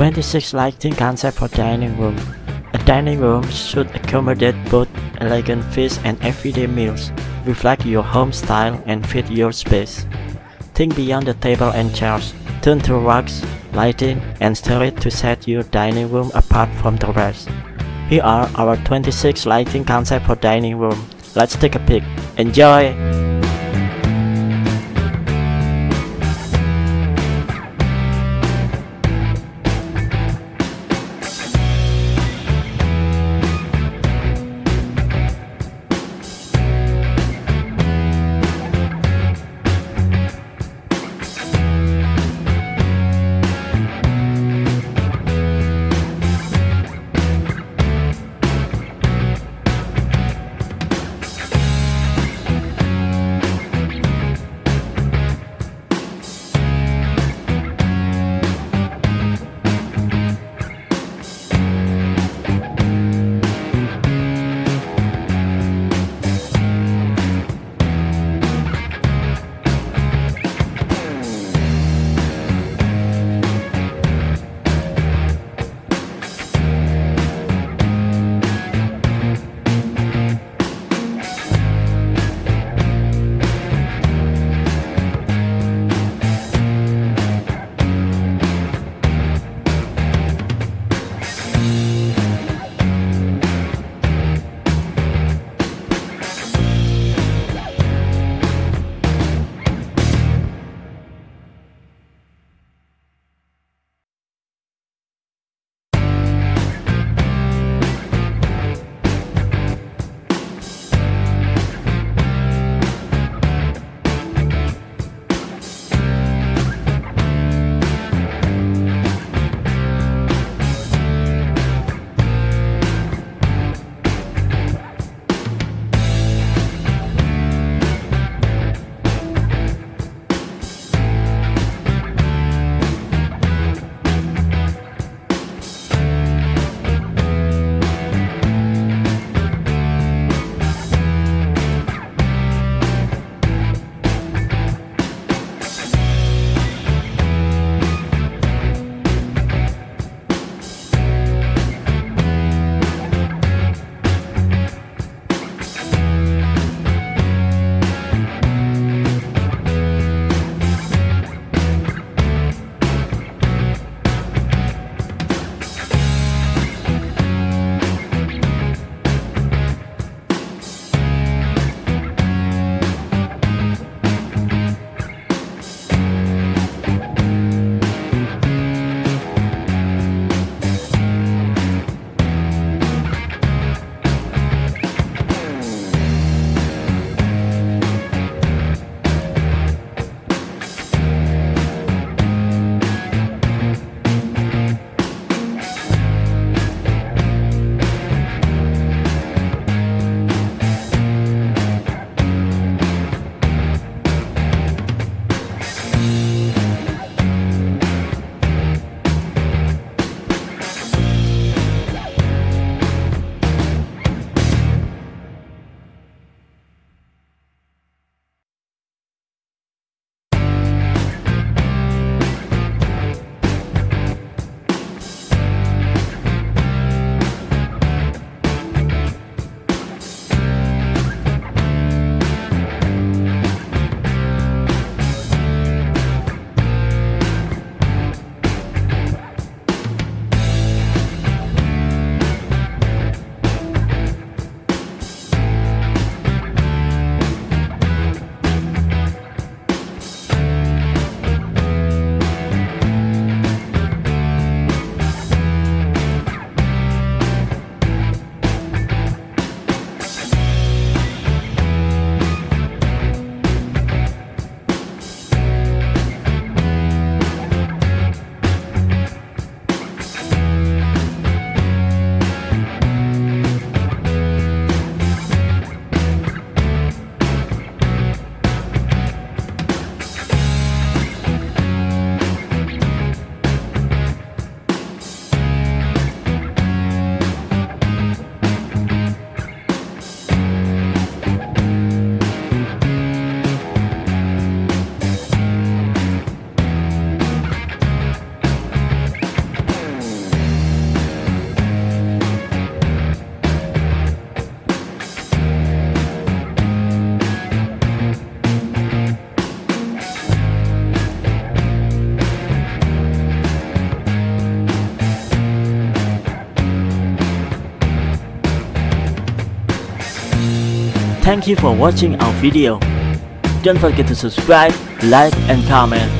26 lighting concept for dining room. A dining room should accommodate both elegant feasts and everyday meals, reflect your home style and fit your space. Think beyond the table and chairs, turn to rugs, lighting, and storage to set your dining room apart from the rest. Here are our 26 lighting concepts for dining room. Let's take a peek. Enjoy! Thank you for watching our video. Don't forget to subscribe, like and comment.